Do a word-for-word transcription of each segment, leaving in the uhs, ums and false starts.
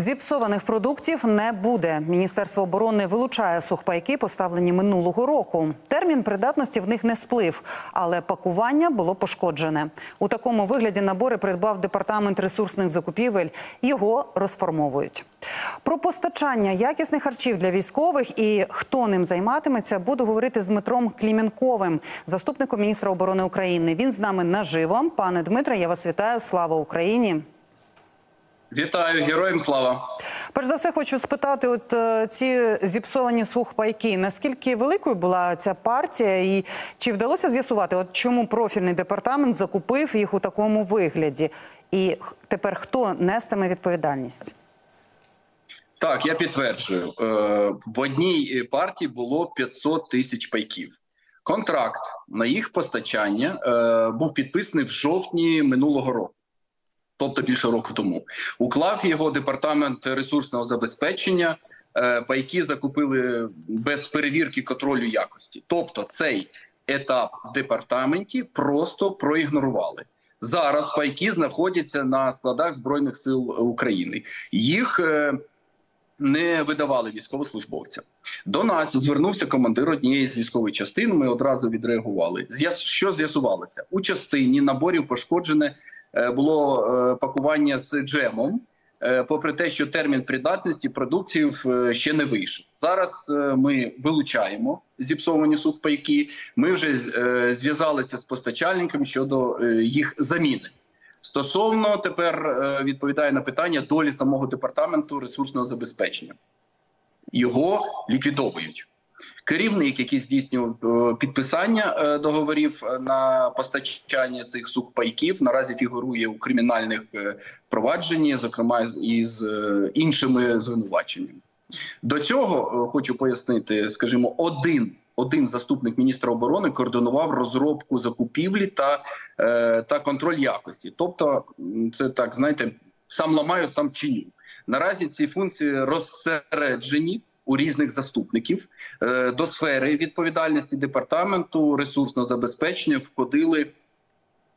Зіпсованих продуктів не буде. Міністерство оборони вилучає сухпайки, поставлені минулого року. Термін придатності в них не сплив, але пакування було пошкоджене. У такому вигляді набори придбав Департамент ресурсних закупівель. Його розформовують. Про постачання якісних харчів для військових і хто ним займатиметься, буду говорити з Дмитром Кліменковим, заступником міністра оборони України. Він з нами наживо. Пане Дмитре, я вас вітаю. Слава Україні! Вітаю, героям слава. Перш за все хочу спитати, от ці зіпсовані сухпайки, наскільки великою була ця партія і чи вдалося з'ясувати, от чому профільний департамент закупив їх у такому вигляді? І тепер хто нестиме відповідальність? Так, я підтверджую. В одній партії було п'ятсот тисяч пайків. Контракт на їх постачання був підписаний в жовтні минулого року. Тобто більше року тому. Уклав його Департамент ресурсного забезпечення, пайки закупили без перевірки контролю якості. Тобто цей етап департаменті просто проігнорували. Зараз пайки знаходяться на складах Збройних сил України. Їх не видавали військовослужбовцям. До нас звернувся командир однієї з військових частин, ми одразу відреагували. Що з'ясувалося? У частині наборів пошкоджене було пакування з джемом, попри те, що термін придатності продуктів ще не вийшов. Зараз ми вилучаємо зіпсовані сухпайки, ми вже зв'язалися з постачальниками щодо їх заміни. Стосовно тепер відповідає на питання долі самого департаменту ресурсного забезпечення. Його ліквідовують. Керівник, який здійснював підписання договорів на постачання цих сухпайків, наразі фігурує у кримінальних провадженнях, зокрема і з іншими звинуваченнями. До цього, хочу пояснити, скажімо, один, один заступник міністра оборони координував розробку закупівлі та, та контроль якості. Тобто, це так, знаєте, сам ламаю, сам чиню. Наразі ці функції розсереджені у різних заступників. До сфери відповідальності департаменту ресурсного забезпечення входили,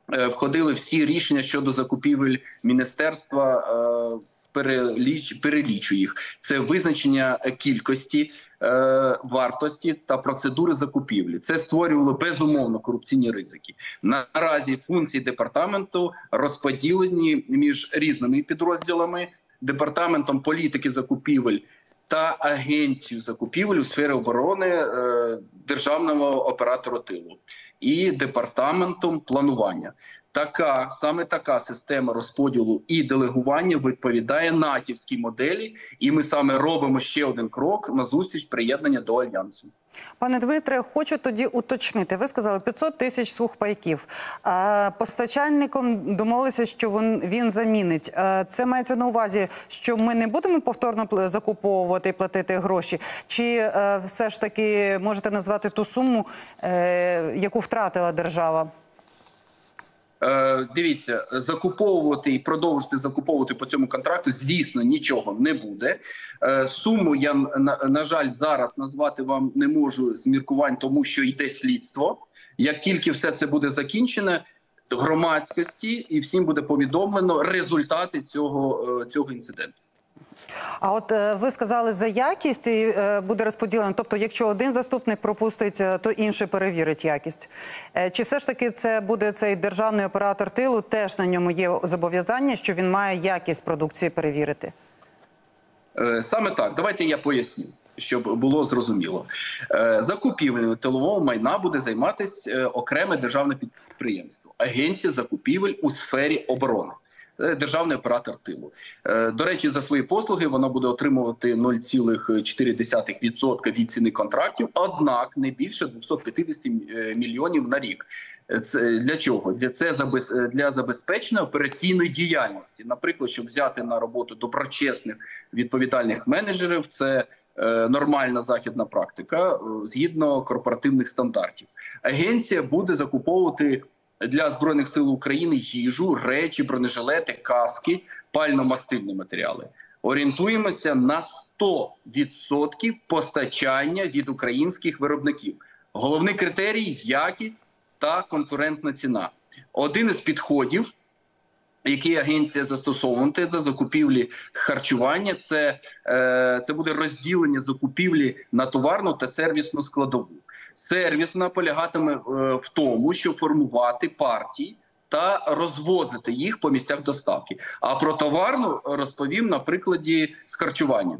входили всі рішення щодо закупівель міністерства, переліч, перелічу їх. Це визначення кількості, вартості та процедури закупівлі. Це створювало безумовно корупційні ризики. Наразі функції департаменту розподілені між різними підрозділами, департаментом політики закупівель та агенцію закупівель у сфері оборони е, державного оператора тилу і департаментом планування. Така, саме така система розподілу і делегування відповідає натівській моделі, і ми саме робимо ще один крок назустріч приєднання до Альянсу. Пане Дмитре, хочу тоді уточнити. Ви сказали п'ятсот тисяч сухпайків. Постачальником домовилися, що він замінить. Це мається на увазі, що ми не будемо повторно закуповувати і платити гроші? Чи все ж таки можете назвати ту суму, яку втратила держава? Дивіться, закуповувати і продовжити закуповувати по цьому контракту, звісно, нічого не буде. Суму я, на, на жаль, зараз назвати вам не можу з міркувань, тому що йде слідство. Як тільки все це буде закінчене, громадськості і всім буде повідомлено результати цього, цього інциденту. А от ви сказали за якість і буде розподілено. Тобто, якщо один заступник пропустить, то інший перевірить якість. Чи все ж таки це буде цей державний оператор тилу, теж на ньому є зобов'язання, що він має якість продукції перевірити? Саме так. Давайте я поясню, щоб було зрозуміло. Закупівлею тилового майна буде займатися окреме державне підприємство – Агенція закупівель у сфері оборони. Державний оператор тилу. До речі, за свої послуги вона буде отримувати нуль цілих чотири десятих відсотка від ціни контрактів, однак не більше двісті п'ятдесят мільйонів на рік. Це для чого? Це для забезпечення операційної діяльності. Наприклад, щоб взяти на роботу доброчесних відповідальних менеджерів, це нормальна західна практика згідно корпоративних стандартів. Агенція буде закуповувати для Збройних сил України їжу, речі, бронежилети, каски, пальномастильні матеріали. Орієнтуємося на сто відсотків постачання від українських виробників. Головний критерій – якість та конкурентна ціна. Один із підходів які агенція застосовувати до закупівлі харчування, це, це буде розділення закупівлі на товарну та сервісну складову. Сервісна полягатиме в тому, що формувати партії та розвозити їх по місцях доставки. А про товарну розповім на прикладі з харчуванням.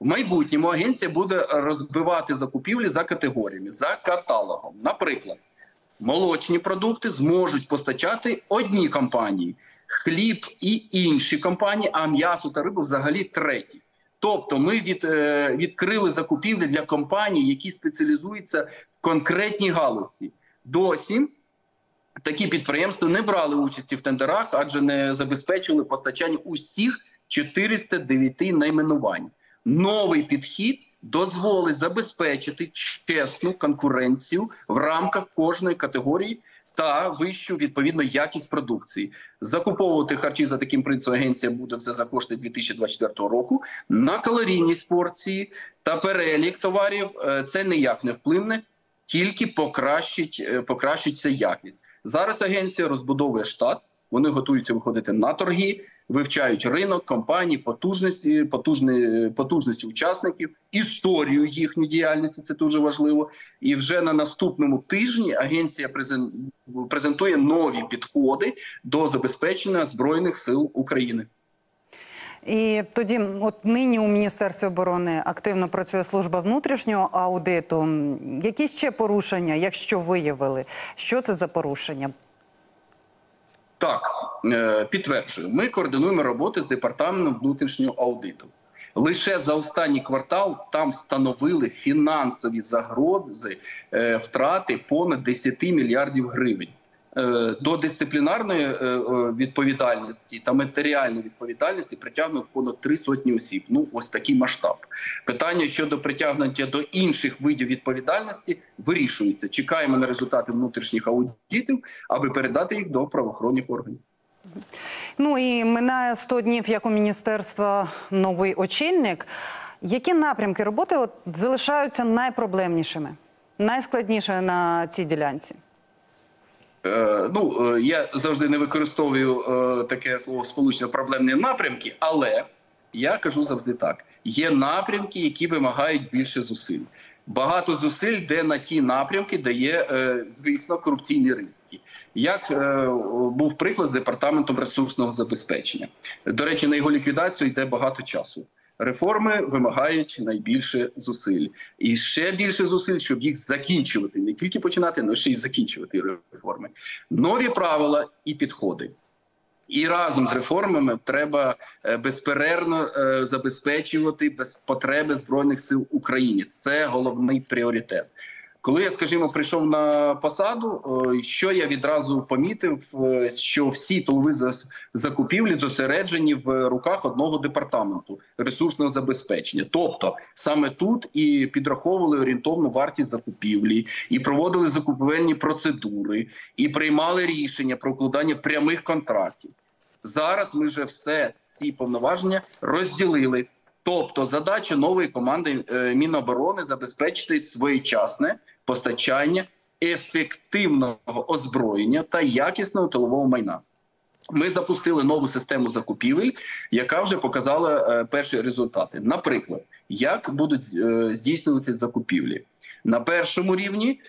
В майбутньому агенція буде розбивати закупівлі за категоріями, за каталогом. Наприклад, молочні продукти зможуть постачати одні компанії, хліб і інші компанії, а м'ясо та рибу взагалі треті. Тобто ми від, е, відкрили закупівлі для компаній, які спеціалізуються в конкретній галузі. Досі такі підприємства не брали участі в тендерах, адже не забезпечили постачання усіх чотириста дев'яти найменувань. Новий підхід дозволить забезпечити чесну конкуренцію в рамках кожної категорії та вищу, відповідно, якість продукції. Закуповувати харчі за таким принципом агенція буде все за кошти дві тисячі двадцять четвертого року. На калорійність порції та перелік товарів це ніяк не вплине, тільки покращить, покращиться якість. Зараз агенція розбудовує штат, вони готуються виходити на торги, вивчають ринок, компанії, потужності, потужні, потужності учасників, історію їхньої діяльності, це дуже важливо. І вже на наступному тижні агенція презентує нові підходи до забезпечення Збройних сил України. І тоді, от нині у Міністерстві оборони активно працює служба внутрішнього аудиту. Які ще порушення, якщо виявили? Що це за порушення? Так, підтверджую, ми координуємо роботи з департаментом внутрішнього аудиту. Лише за останній квартал там встановили фінансові загрози втрати понад десять мільярдів гривень. До дисциплінарної відповідальності та матеріальної відповідальності притягнуто понад три сотні осіб. Ну, ось такий масштаб. Питання щодо притягнення до інших видів відповідальності вирішується. Чекаємо на результати внутрішніх аудитів, аби передати їх до правоохоронних органів. Ну і минає сто днів, як у міністерства новий очільник. Які напрямки роботи от залишаються найпроблемнішими, найскладнішими на цій ділянці? Ну, я завжди не використовую таке слово сполучення «проблемні напрямки», але я кажу завжди так. Є напрямки, які вимагають більше зусиль. Багато зусиль йде на ті напрямки, де є, звісно, корупційні ризики. Як був приклад з департаментом ресурсного забезпечення. До речі, на його ліквідацію йде багато часу. Реформи вимагають найбільше зусиль. І ще більше зусиль, щоб їх закінчувати. Не тільки починати, але ще й закінчувати реформи. Нові правила і підходи. І разом з реформами треба безперервно забезпечувати без потреби Збройних сил України. Це головний пріоритет. Коли я, скажімо, прийшов на посаду, що я відразу помітив, що всі толови закупівлі зосереджені в руках одного департаменту – ресурсного забезпечення. Тобто, саме тут і підраховували орієнтовну вартість закупівлі, і проводили закупівельні процедури, і приймали рішення про укладання прямих контрактів. Зараз ми вже все ці повноваження розділили. Тобто, задача нової команди Міноборони – забезпечити своєчасне постачання ефективного озброєння та якісного тилового майна. Ми запустили нову систему закупівель, яка вже показала перші результати. Наприклад, як будуть здійснюватися закупівлі. На першому рівні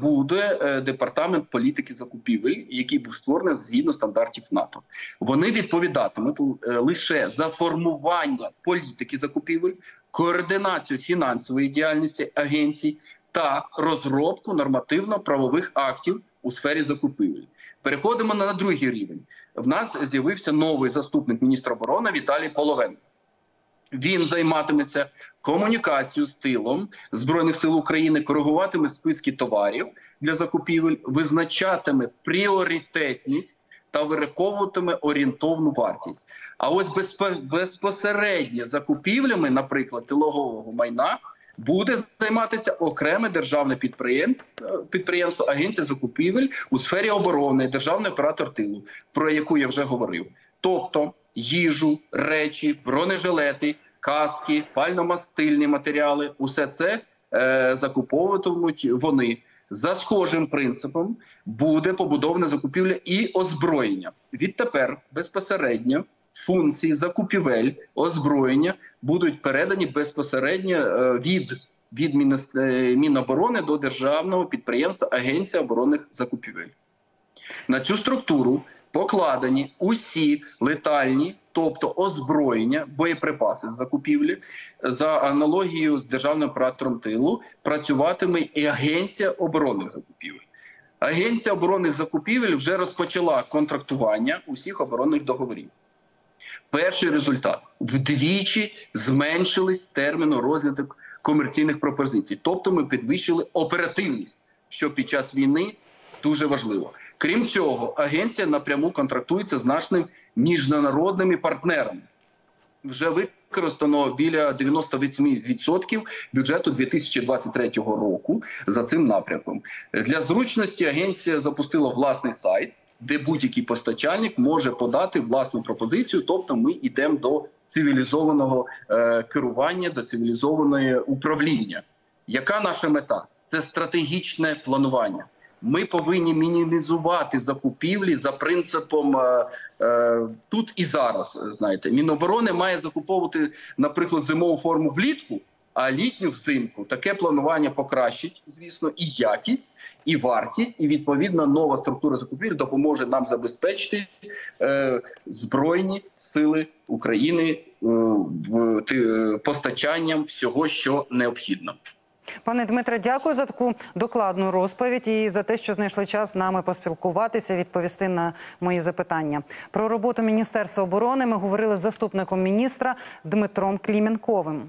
буде департамент політики закупівель, який був створений згідно стандартів НАТО. Вони відповідатимуть лише за формування політики закупівель, координацію фінансової діяльності агенцій та розробку нормативно-правових актів у сфері закупівель. Переходимо на другий рівень. В нас з'явився новий заступник міністра оборони Віталій Половенко. Він займатиметься комунікацією з тилом Збройних сил України, коригуватиме списки товарів для закупівель, визначатиме пріоритетність та вираховуватиме орієнтовну вартість. А ось безпосередньо закупівлями, наприклад, тилового майна, буде займатися окреме державне підприємство, підприємство Агенція закупівель у сфері оборони, державний оператор тилу, про яку я вже говорив. Тобто їжу, речі, бронежилети, каски, пальномастильні матеріали – усе це е, закуповуватимуть вони. За схожим принципом буде побудована закупівля і озброєння. Відтепер безпосередньо функції закупівель, озброєння будуть передані безпосередньо від, від Міноборони до державного підприємства Агенція оборонних закупівель. На цю структуру покладені усі летальні, тобто озброєння, боєприпаси з закупівлі, за аналогією з Державним оператором тилу, працюватиме і Агенція оборонних закупівель. Агенція оборонних закупівель вже розпочала контрактування усіх оборонних договорів. Перший результат – вдвічі зменшились терміни розгляду комерційних пропозицій. Тобто ми підвищили оперативність, що під час війни дуже важливо. Крім цього, агенція напряму контрактується з нашими міжнародними партнерами. Вже використано біля дев'яноста восьми відсотків бюджету дві тисячі двадцять третього року за цим напрямком. Для зручності агенція запустила власний сайт, де будь-який постачальник може подати власну пропозицію, тобто ми йдемо до цивілізованого е, керування, до цивілізованого управління. Яка наша мета? Це стратегічне планування. Ми повинні мінімізувати закупівлі за принципом е, е, тут і зараз. Знаєте, Міноборони має закуповувати, наприклад, зимову форму влітку, а літню взимку. Таке планування покращить, звісно, і якість, і вартість, і, відповідно, нова структура закупівель допоможе нам забезпечити е, Збройні сили України е, в, е, постачанням всього, що необхідно. Пане Дмитре, дякую за таку докладну розповідь і за те, що знайшли час з нами поспілкуватися, відповісти на мої запитання. Про роботу Міністерства оборони ми говорили з заступником міністра Дмитром Кліменковим.